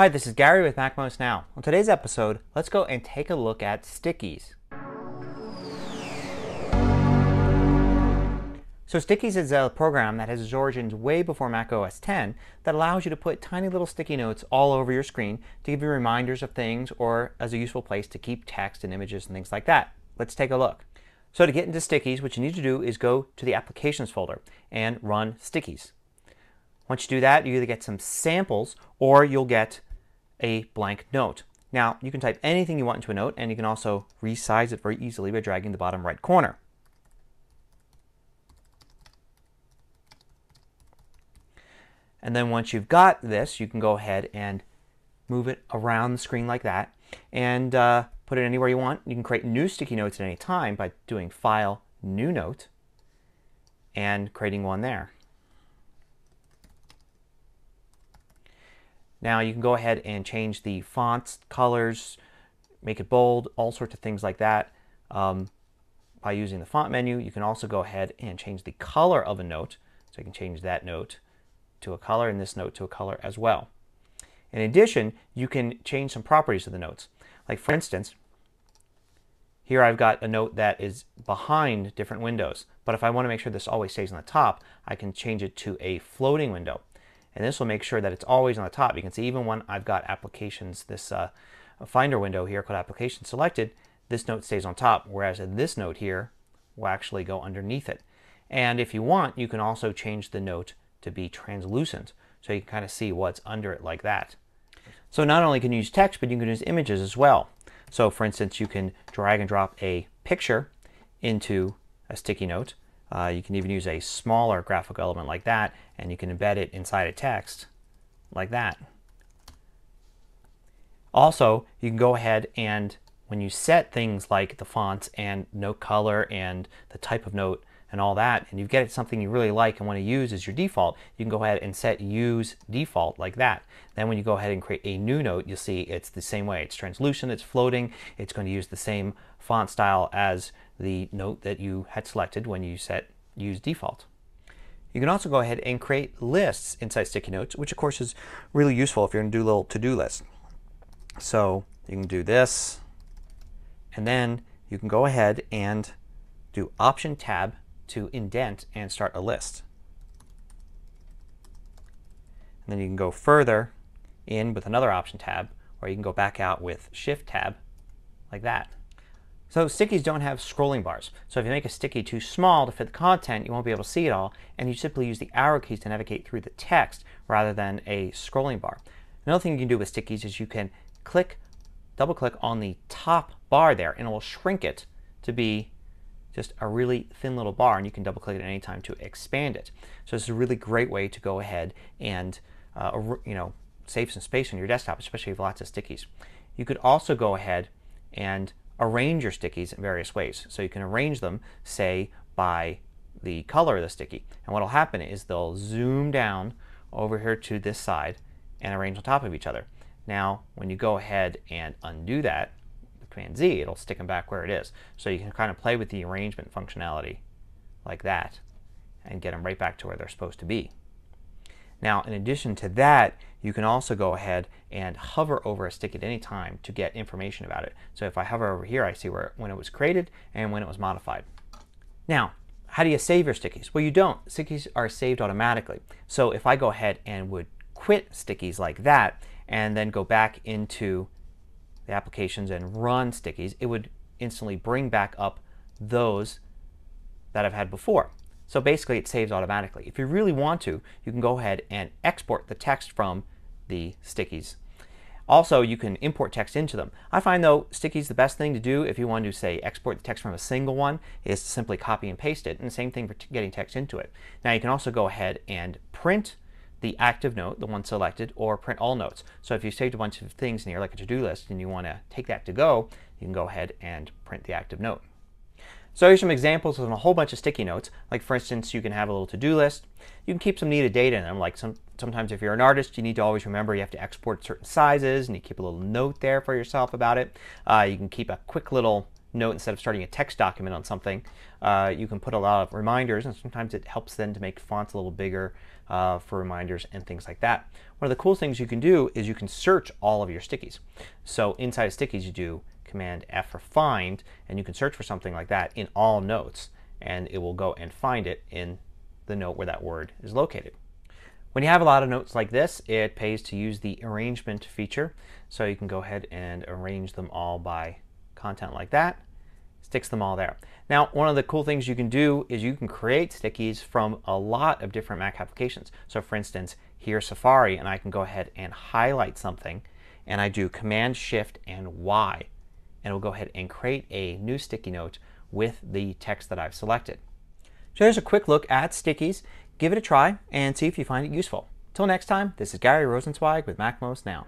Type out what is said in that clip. Hi, this is Gary with MacMost Now. On today's episode, let's go and take a look at Stickies. So Stickies is a program that has its origins way before Mac OS X that allows you to put tiny little sticky notes all over your screen to give you reminders of things or as a useful place to keep text and images and things like that. Let's take a look. So to get into Stickies, what you need to do is go to the Applications folder and run Stickies. Once you do that, you either get some samples or you'll get a blank note. Now you can type anything you want into a note, and you can also resize it very easily by dragging the bottom right corner. And then once you've got this, you can go ahead and move it around the screen like that and put it anywhere you want. You can create new sticky notes at any time by doing File, New Note, and creating one there. Now you can go ahead and change the fonts, colors, make it bold, all sorts of things like that by using the font menu. You can also go ahead and change the color of a note. So you can change that note to a color and this note to a color as well. In addition, you can change some properties of the notes. Like for instance, here I've got a note that is behind different windows, but if I want to make sure this always stays on the top, I can change it to a floating window. And this will make sure that it's always on the top. You can see even when I've got applications, this Finder window here called Application Selected, this note stays on top, whereas this note here will actually go underneath it. And if you want, you can also change the note to be translucent, so you can kind of see what's under it like that. So not only can you use text, but you can use images as well. So for instance, you can drag and drop a picture into a sticky note. You can even use a smaller graphical element like that, and you can embed it inside a text like that. Also, you can go ahead and when you set things like the fonts and note color and the type of note and all that, and you get something you really like and want to use as your default, you can go ahead and set Use Default like that. Then when you go ahead and create a new note, you'll see it's the same way. It's translucent, it's floating, it's going to use the same font style as the note that you had selected when you set Use Default. You can also go ahead and create lists inside sticky notes, which of course is really useful if you're going to do a little to-do list. So you can do this, and then you can go ahead and do Option Tab to indent and start a list. And then you can go further in with another Option Tab, or you can go back out with Shift Tab like that. So Stickies don't have scrolling bars. So if you make a sticky too small to fit the content, you won't be able to see it all, and you simply use the arrow keys to navigate through the text rather than a scrolling bar. Another thing you can do with Stickies is you can click, double-click on the top bar there, and it will shrink it to be just a really thin little bar, and you can double-click it at any time to expand it. So this is a really great way to go ahead and save some space on your desktop, especially if you have lots of stickies. You could also go ahead and arrange your stickies in various ways. So you can arrange them, say, by the color of the sticky. And what will happen is they'll zoom down over here to this side and arrange on top of each other. Now when you go ahead and undo that, Command Z, it'll stick them back where it is. So you can kind of play with the arrangement functionality like that and get them right back to where they're supposed to be. Now in addition to that, you can also go ahead and hover over a stick at any time to get information about it. So if I hover over here, I see when it was created and when it was modified. Now how do you save your stickies? Well, you don't. Stickies are saved automatically. So if I go ahead and would quit stickies like that and then go back into applications and run stickies, it would instantly bring back up those that I've had before. So basically it saves automatically. If you really want to, you can go ahead and export the text from the stickies. Also, you can import text into them. I find though stickies, the best thing to do if you want to say export the text from a single one is to simply copy and paste it, and the same thing for getting text into it. Now you can also go ahead and print the active note, the one selected, or print all notes. So if you saved a bunch of things in here like a to-do list and you want to take that to go, you can go ahead and print the active note. So here's some examples of a whole bunch of sticky notes. Like for instance, you can have a little to-do list. You can keep some needed data in them. Like sometimes if you're an artist, you need to always remember you have to export certain sizes, and you keep a little note there for yourself about it. You can keep a quick little note instead of starting a text document on something. You can put a lot of reminders, and sometimes it helps then to make fonts a little bigger for reminders and things like that. One of the cool things you can do is you can search all of your stickies. So inside of Stickies you do Command F for find, and you can search for something like that in all notes, and it will go and find it in the note where that word is located. When you have a lot of notes like this, it pays to use the arrangement feature. So you can go ahead and arrange them all by content like that. Sticks them all there. Now one of the cool things you can do is you can create stickies from a lot of different Mac applications. So for instance, here's Safari, and I can go ahead and highlight something, and I do Command Shift and Y, and it will go ahead and create a new sticky note with the text that I've selected. So there's a quick look at Stickies. Give it a try and see if you find it useful. Till next time, this is Gary Rosenzweig with MacMost Now.